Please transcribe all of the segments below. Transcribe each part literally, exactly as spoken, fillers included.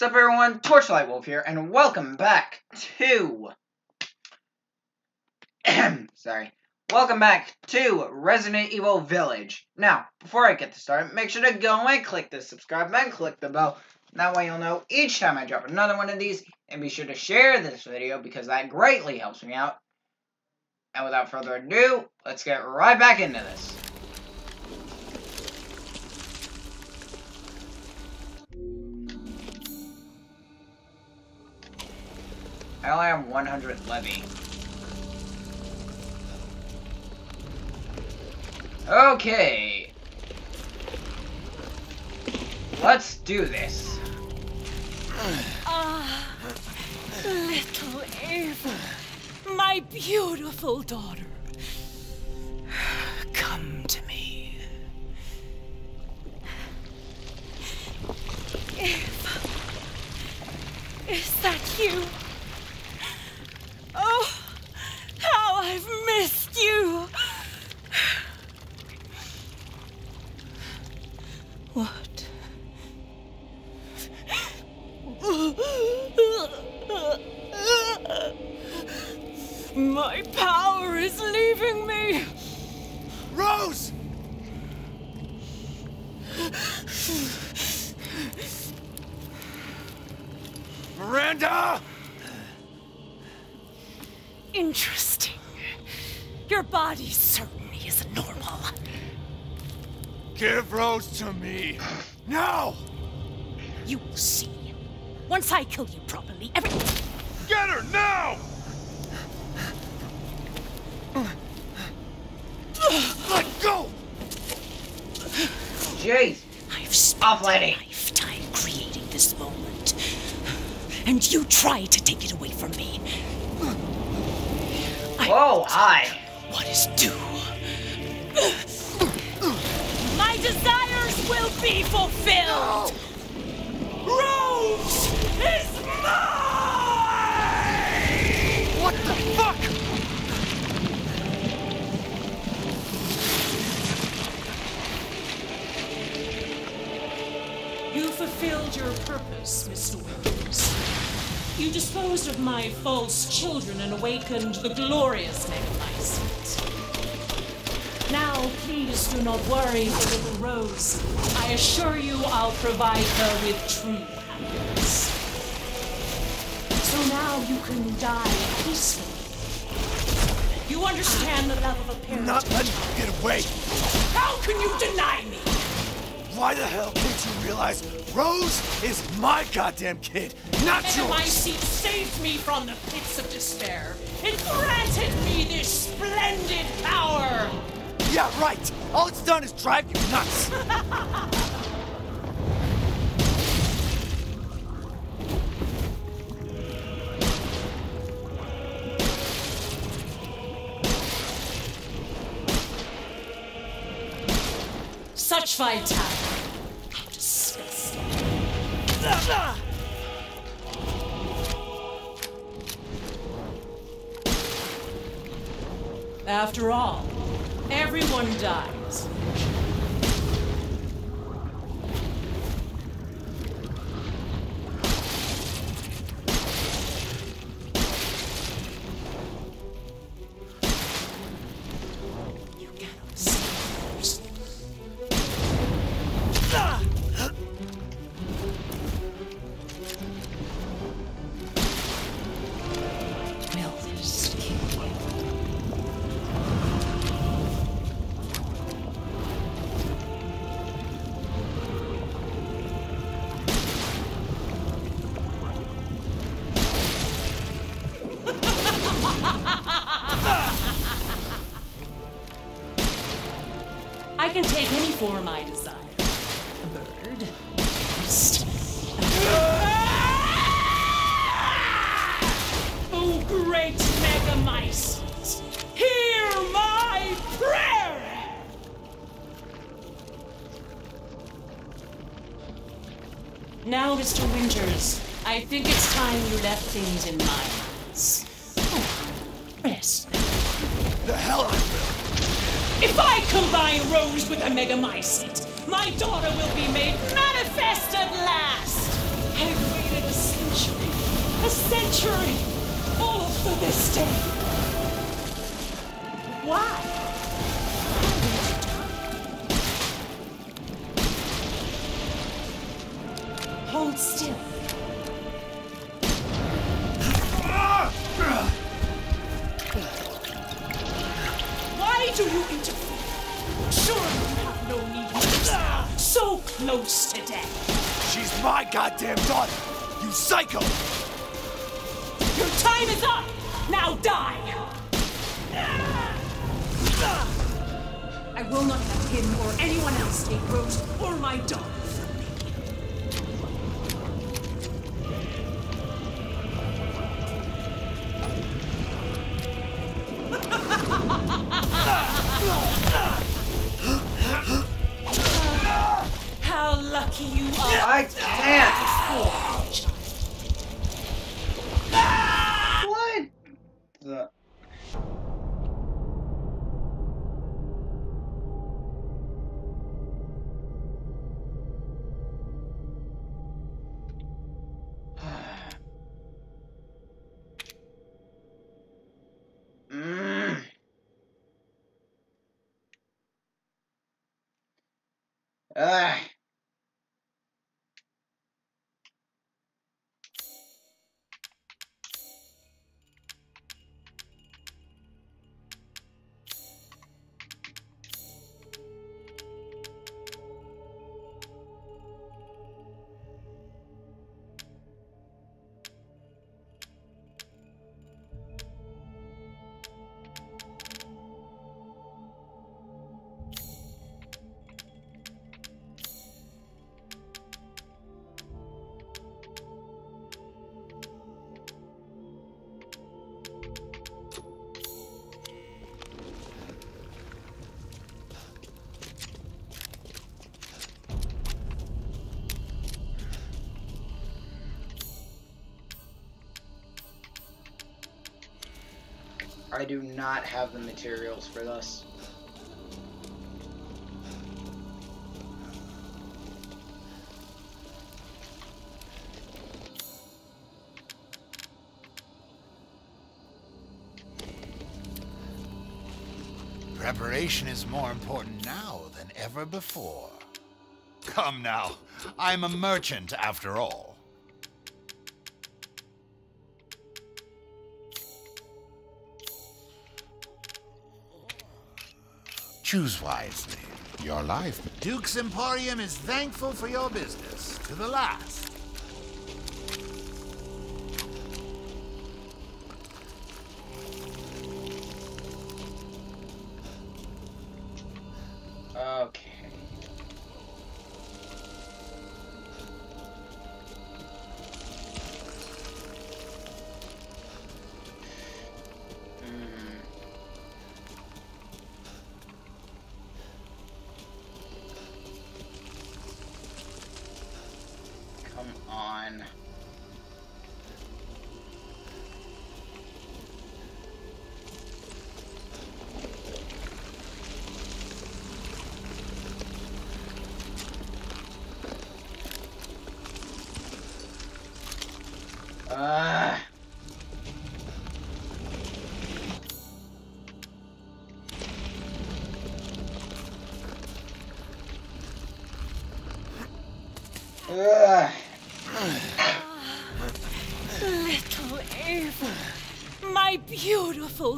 What's up, everyone? Torchlight Wolf here, and welcome back to... Sorry. Welcome back to Resident Evil Village. Now, before I get to start, make sure to go and click the subscribe button, click the bell. That way you'll know each time I drop another one of these, and be sure to share this video, because that greatly helps me out. And without further ado, let's get right back into this. I only have one hundred levy. Okay. Let's do this. Ah, little Ava, my beautiful daughter. Come to me. Ava, is that you? Oh, how I've missed you! What? My power is leaving me! Rose! Miranda! Interesting. Your body certainly isn't normal. Give Rose to me. Now! You will see. Once I kill you properly, every... Get her, now! Let go! Jeez. I've spent a lifetime creating this moment. And you try to take it away from me. Oh, I. What is due? My desires will be fulfilled. No. Rose is mine. What the fuck? You fulfilled your purpose, Mister Williams. You disposed of my false children and awakened the glorious Megamycete. Now, please do not worry for little Rose. I assure you I'll provide her with true happiness. So now you can die peacefully. You understand the love of a parent. Not letting you get away! How can you deny me? Why the hell can't you realize Rose is my goddamn kid, not yours? Megamycete saved me from the pits of despair. It granted me this splendid power. Yeah, right. All it's done is drive you nuts. Such vitality. After all, everyone dies. I can take any form I desire. A bird, a beast. Oh, great Megamycete, hear my prayer! Now, Mister Winters, I think it's time you left things in my hands. Oh, rest now. The hell I will! If I combine Rose with a Megamycete, my daughter will be made manifest at last! I've waited a century, a century, all for this day. Why? Hold still. Why do you interfere? Sure, you have no need. So close to death. She's my goddamn daughter, you psycho! Your time is up! Now die! I will not have him or anyone else take Rose or my daughter. How lucky you are! I can't! What the? Ugh. I do not have the materials for this. Preparation is more important now than ever before. Come now, I'm a merchant after all. Choose wisely. Your life. Duke's Emporium is thankful for your business to the last.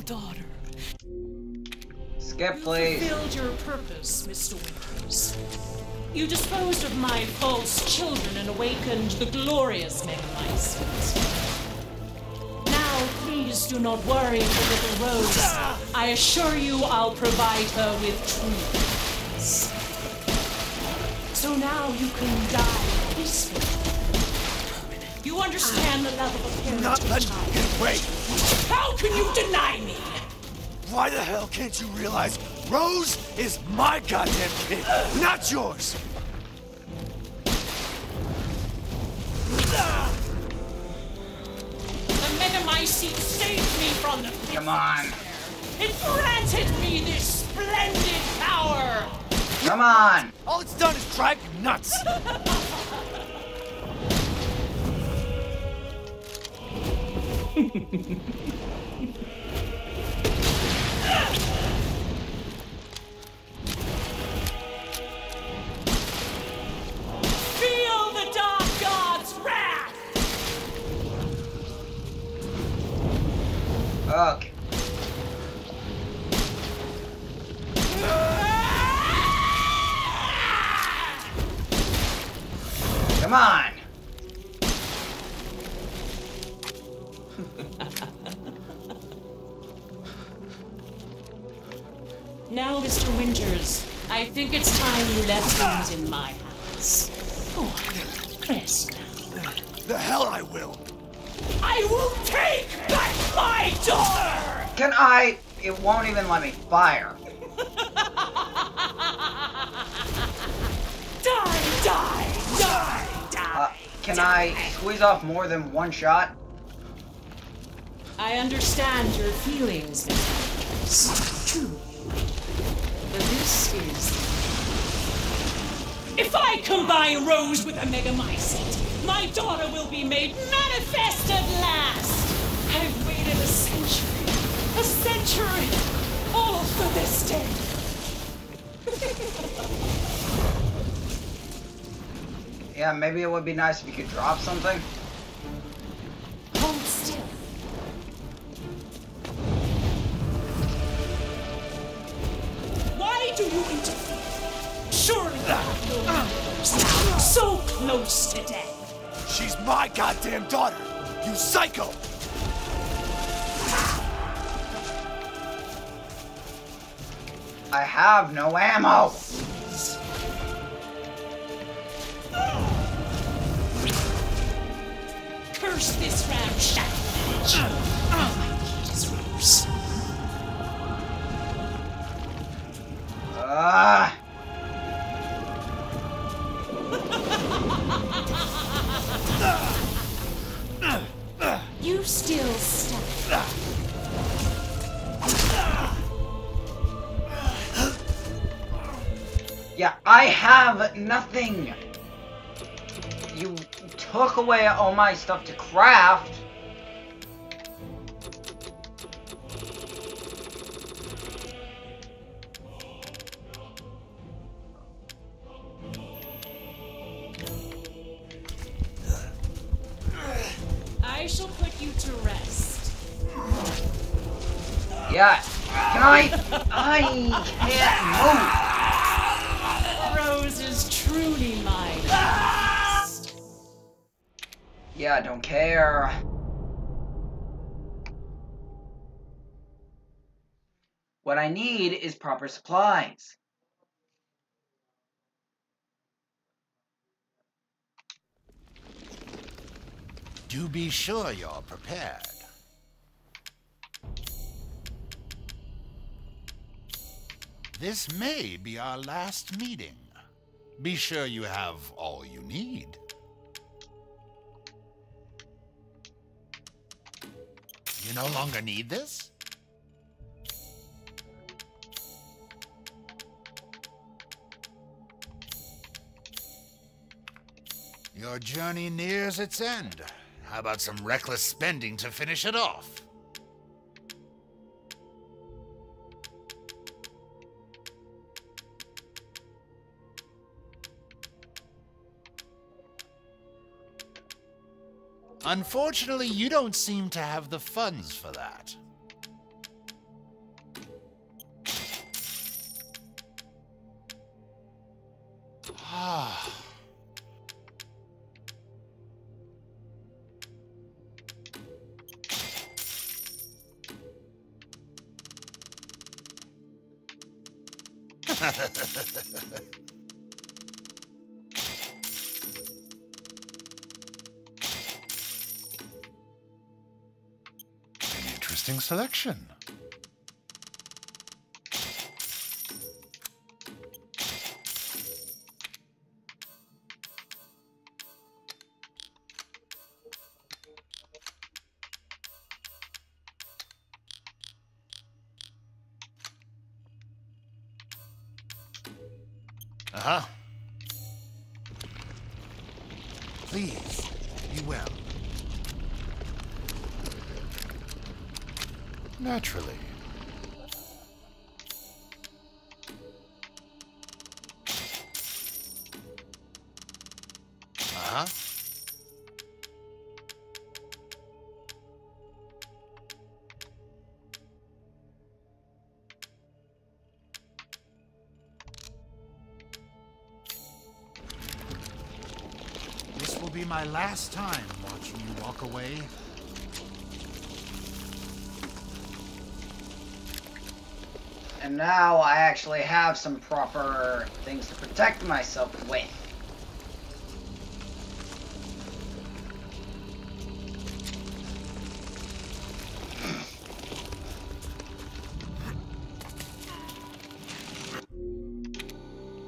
Daughter. Skip, please. You fulfilled your purpose, Mister Winters. You disposed of my false children and awakened the glorious Megamycete. Now, please do not worry for little Rose. I assure you I'll provide her with true peace. So now you can die peacefully. You understand the love of a parent. Not let you wait. How can you deny me? Why the hell can't you realize Rose is my goddamn kid, not yours? The Megamycete saved me from the pit. Come on. It granted me this splendid power. Come on. All it's done is drive you nuts. Fire. Die, die, die, die. Uh, can die. I squeeze off more than one shot? I understand your feelings, Mister True. But this is... If I combine Rose with a Megamycete, my daughter will be made manifest at last. I've waited a century. A century. All for this day. Yeah, maybe it would be nice if you could drop something. Hold still. Why do you interfere? Surely you're so close to death. She's my goddamn daughter, you psycho! I have no ammo! Curse this round shot! All I need is Rose. Ah! You still stuck. Yeah, I have nothing! You took away all my stuff to craft! I shall put you to rest. Yeah, can I... I can't move! Truly mine. Yeah, I don't care. What I need is proper supplies. Do be sure you're prepared. This may be our last meeting. Be sure you have all you need. You no longer need this? Your journey nears its end. How about some reckless spending to finish it off? Unfortunately, you don't seem to have the funds for that. Ah. Selection. Uh-huh. Please, be well. Naturally. Uh-huh. This will be my last time watching you walk away. And now I actually have some proper things to protect myself with.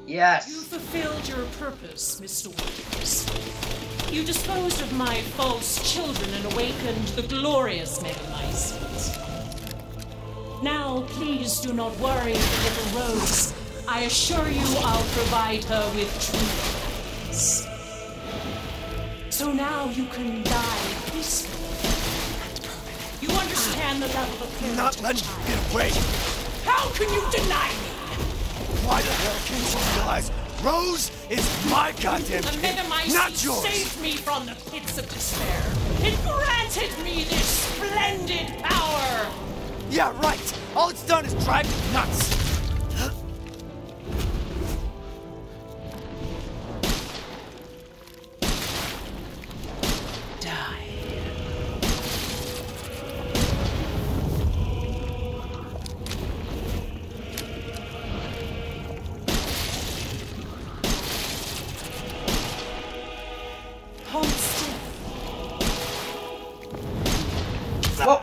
Yes. You fulfilled your purpose, Mister Williams. You disposed of my false children and awakened the glorious Megamycete. Now, please do not worry, the little rose. I assure you I'll provide her with true happiness. So now you can die peacefully. You understand the love of a parent. Not letting you get away! How can you deny me? Why the hell can't you realize Rose is my goddamn kid, not yours? Saved me from the pits of despair. It granted me this splendid power. Yeah, right. All it's done is drive me nuts. Huh? Die. Hold still. Whoa.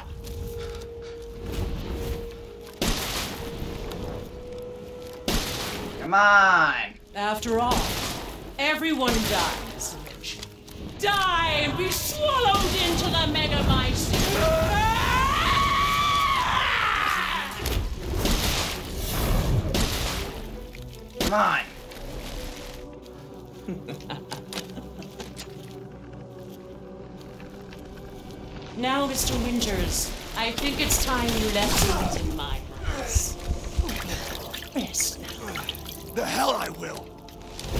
Come on! After all, everyone dies eventually. Die and be swallowed into the Megamycete! Come on! Now, Mister Winters, I think it's time you left things in my hands. Rest now. The hell I will!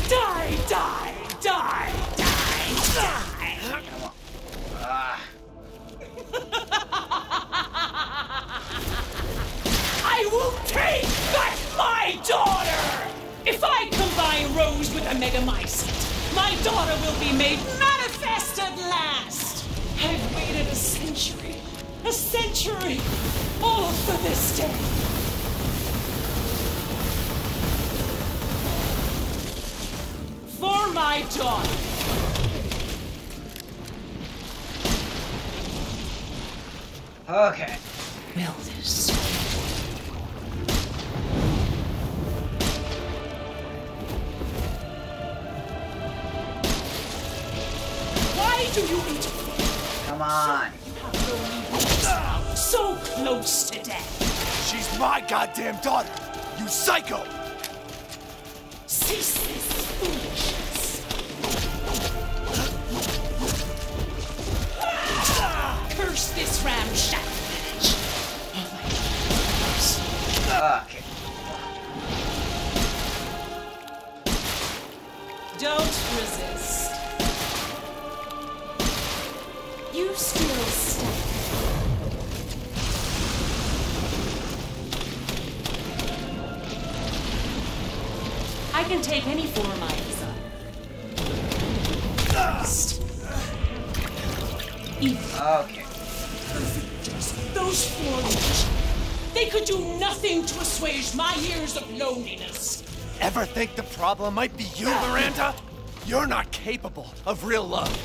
Die, die, die, die, die! Come on. Uh. I will take back my daughter! If I combine Rose with a Megamycete, my daughter will be made manifest at last! I've waited a century, a century, all for this day. For my daughter. Okay. Melt this. Why do you interfere? Come on. So close to death. She's my goddamn daughter. You psycho. Cease this foolishness. Curse this ramshackle village! Oh my goodness. Okay. Don't resist. You still stand. I can take any form I desire. First. Okay. Those four witches, they could do nothing to assuage my years of loneliness. Ever think the problem might be you, Miranda? You're not capable of real love.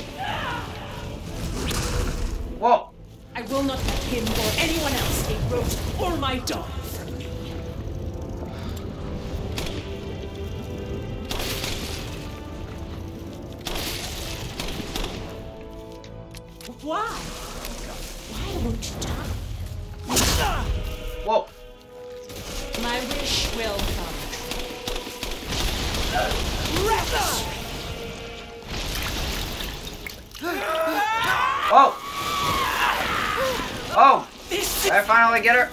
Whoa. I will not let him or anyone else take Rose or my daughter from me. Why? Why won't you die? Whoa. My wish will come. Whoa. Oh. Oh. Did I finally get her?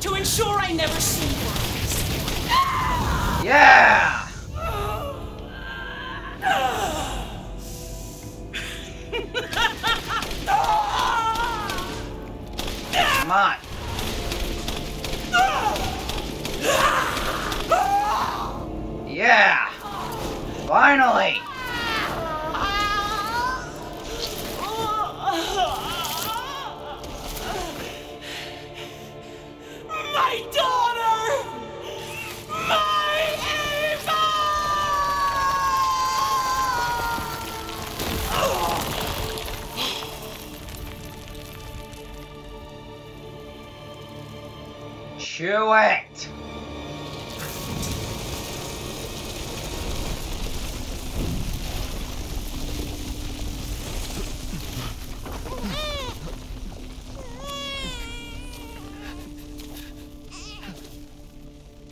To ensure I never see her. Yeah. Come on. Yeah. Finally. My daughter! My Eva! Chew it!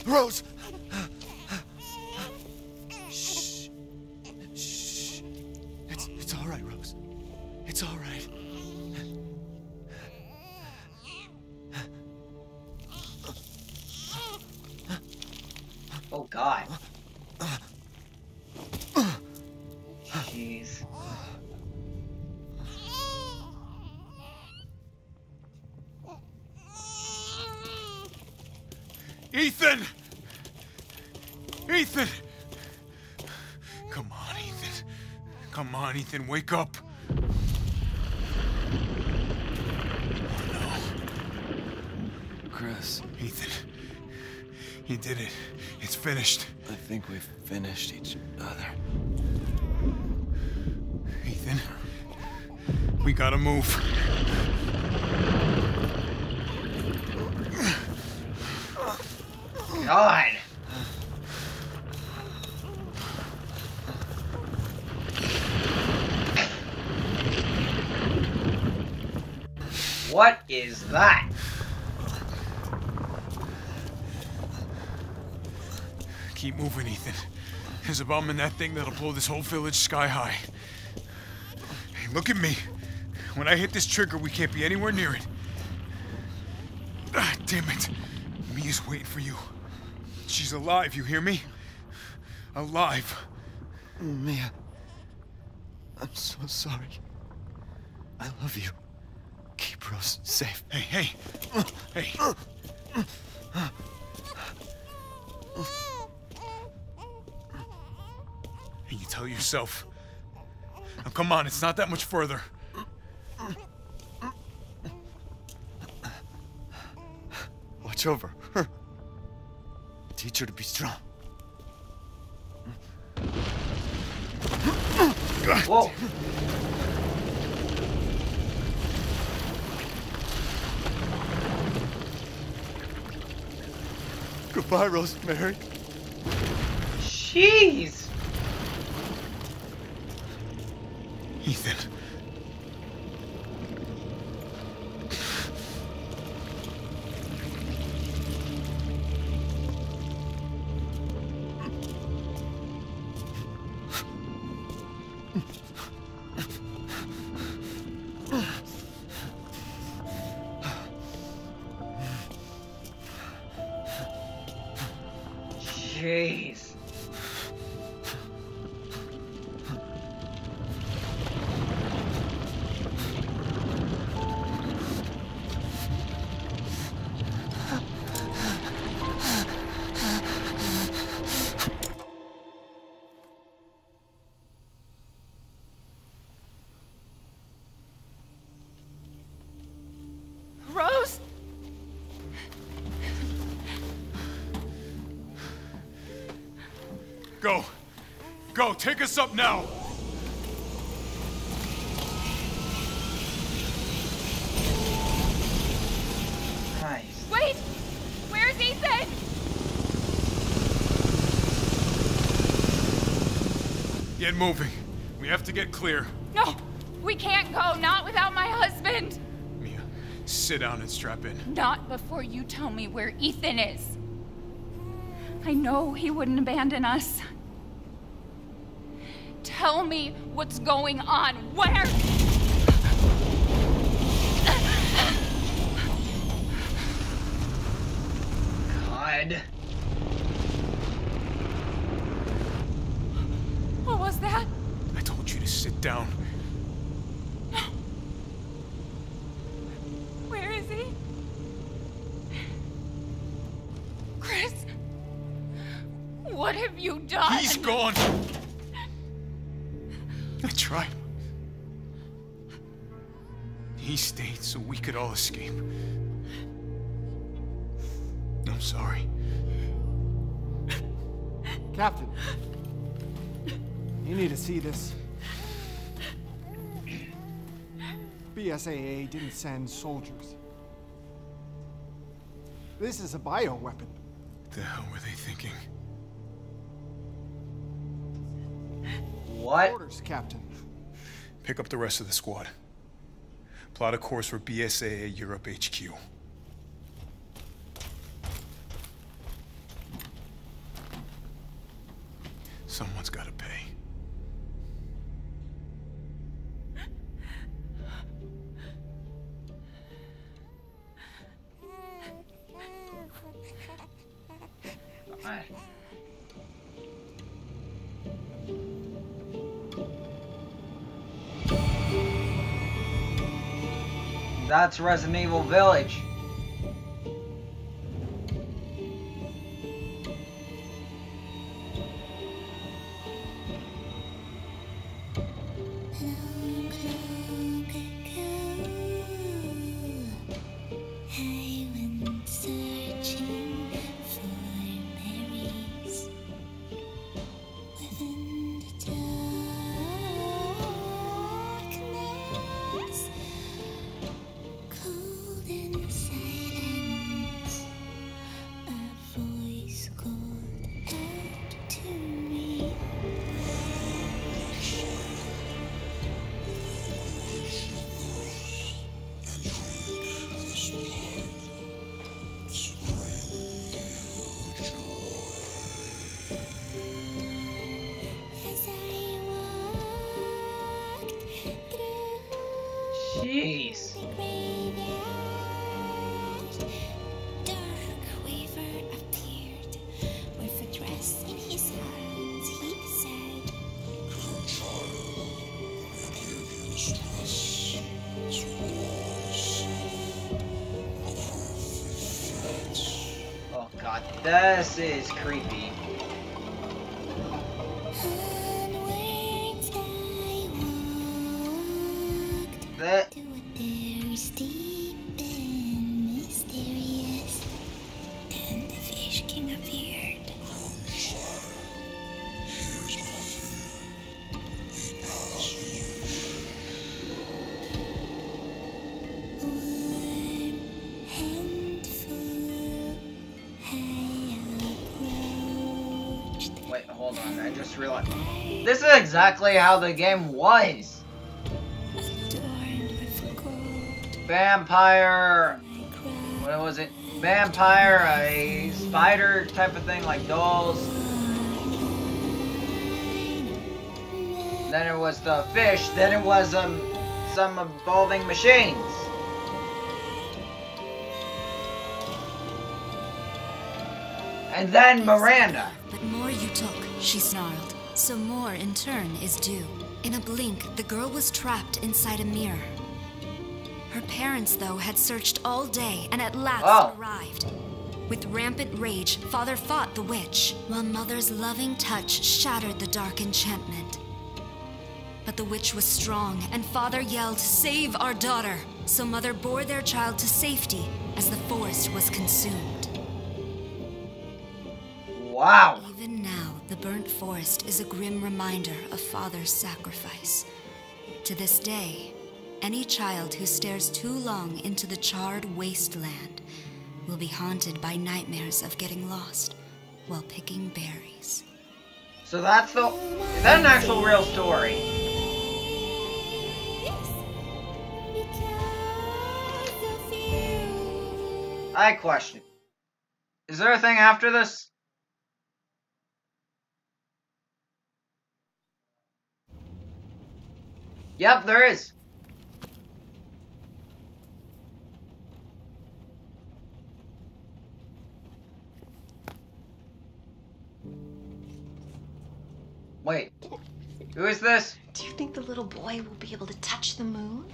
Rose! Shh. Shh. It's, it's all right, Rose. It's all right. Oh, God. Jeez. Ethan! Ethan! Come on, Ethan. Come on, Ethan, wake up. Oh, no. Chris. Ethan. You did it. It's finished. I think we've finished each other. Ethan. We gotta move. God! What is that? Keep moving, Ethan. There's a bomb in that thing that'll blow this whole village sky high. Hey, look at me. When I hit this trigger, we can't be anywhere near it. Ah, damn it. Mia's waiting for you. She's alive, you hear me? Alive. Mia, I'm so sorry. I love you. Keep Rose safe. Hey, hey. Hey. And you tell yourself. Now come on, it's not that much further. Watch over her. Teach her to be strong. Whoa. Goodbye, Rosemary. Jeez. Ethan. Jeez. Rose. Go. Go, take us up now. Nice. Wait! Where's Ethan? Get moving. We have to get clear. No, we can't go. Not without my husband. Mia, sit down and strap in. Not before you tell me where Ethan is. I know he wouldn't abandon us. tell me what's going on. Where? God. What was that? I told you to sit down. No. Where is he? Chris, what have you done? He's gone. I tried. He stayed so we could all escape. I'm sorry. Captain, you need to see this. B S A A didn't send soldiers. This is a bioweapon. What the hell were they thinking? What? Orders, Captain. Pick up the rest of the squad. Plot a course for B S A A Europe H Q. Someone's got to pay. Right. That's Resident Evil Village. This is creepy. That to a there's deep and mysterious. And the fish king appeared. Hold on, I just realized. This is exactly how the game was. Vampire. What was it? Vampire, a spider type of thing, like dolls. Then it was the fish. Then it was um some evolving machines. And then Miranda. But more you took, she snarled. So more in turn is due. In a blink, the girl was trapped inside a mirror. Her parents, though, had searched all day and at last oh. arrived. With rampant rage, father fought the witch, while mother's loving touch shattered the dark enchantment. But the witch was strong, and father yelled, "Save our daughter!" So mother bore their child to safety as the forest was consumed. Wow. Even now, the burnt forest is a grim reminder of father's sacrifice. To this day, any child who stares too long into the charred wasteland will be haunted by nightmares of getting lost while picking berries. So that's the... Is that an actual real story? I question. Is there a thing after this? Yep, there is. Wait, who is this? Do you think the little boy will be able to touch the moon?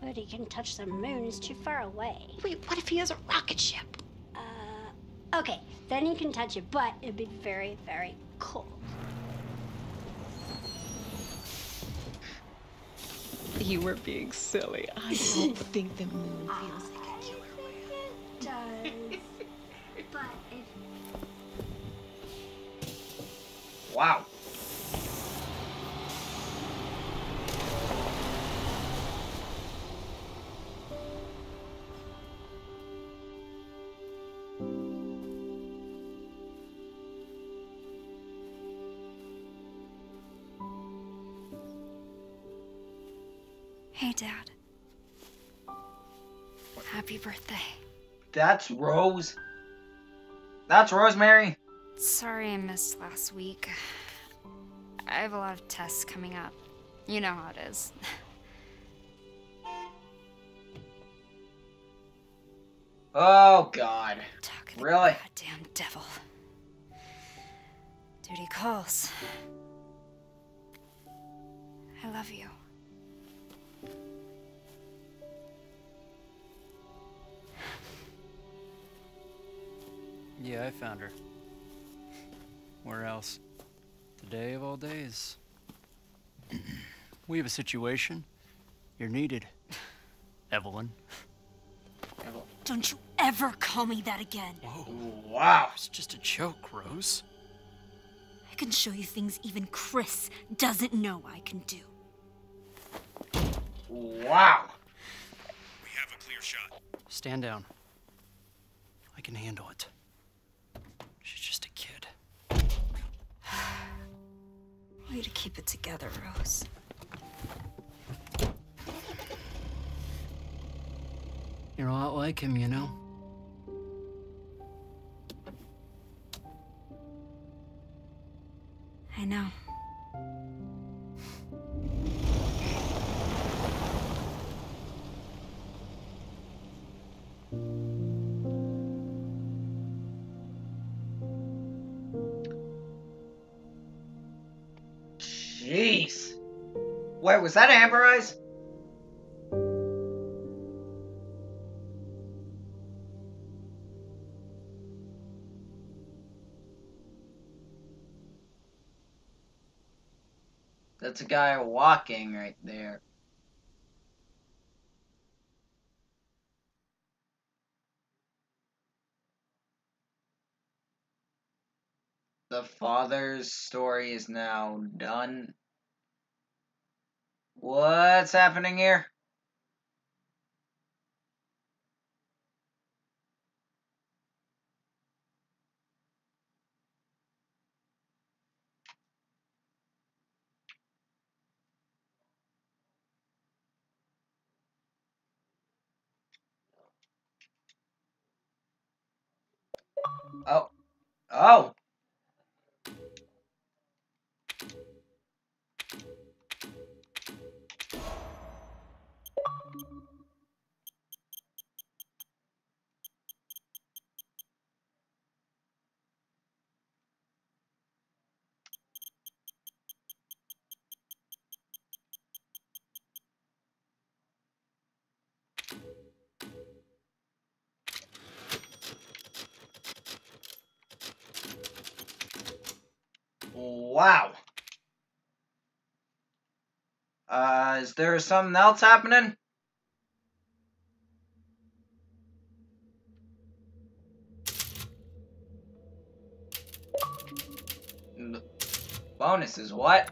Nobody can touch the moon, it's too far away. Wait, what if he has a rocket ship? Uh, okay, then he can touch it, but it'd be very, very cold. You were being silly. I don't think the moon feels like I it. I think it does, but if... Wow. Hey, Dad. Happy birthday. That's Rose. That's Rosemary. Sorry I missed last week. I have a lot of tests coming up. You know how it is. Oh, God. Talk to really? The goddamn devil. Duty calls. I love you. Yeah, I found her. Where else? Today of all days. We have a situation. You're needed. Evelyn. Evelyn. Don't you ever call me that again. Whoa, wow. It's just a joke, Rose. I can show you things even Chris doesn't know I can do. Wow. We have a clear shot. Stand down. I can handle it. She's just a kid. Way to keep it together, Rose. You're a lot like him, you know? I know. Wait, was that Amber Eyes? That's a guy walking right there. The father's story is now done. What's happening here? Oh. Oh. Wow. Uh, is there something else happening? Bonuses, what?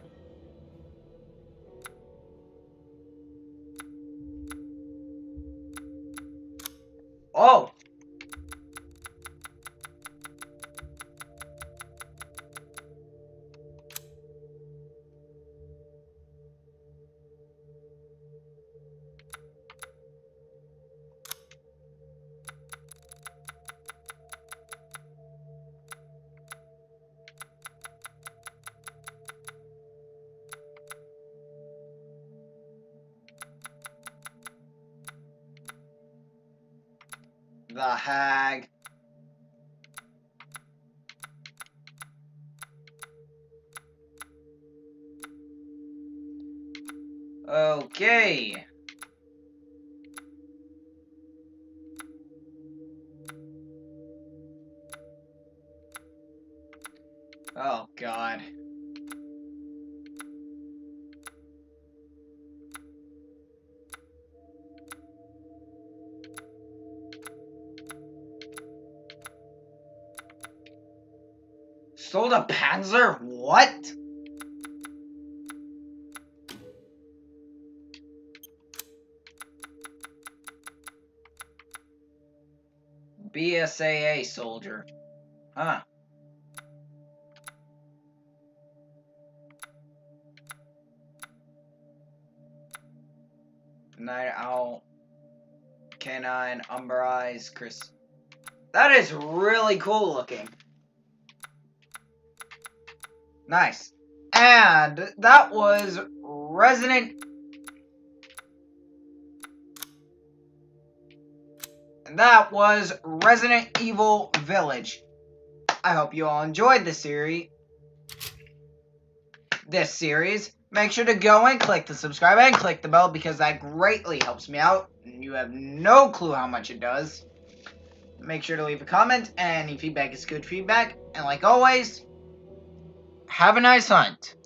Oh! the hag. Okay. Oh, God. Sold a Panzer? What? B S A A soldier. Huh. Night Owl, Canine, Umber Eyes, Chris. That is really cool looking. Nice. And that was Resident... And that was Resident Evil Village. I hope you all enjoyed this series. This series. Make sure to go and click the subscribe and click the bell because that greatly helps me out. You have no clue how much it does. Make sure to leave a comment. Any feedback is good feedback. And like always, have a nice hunt.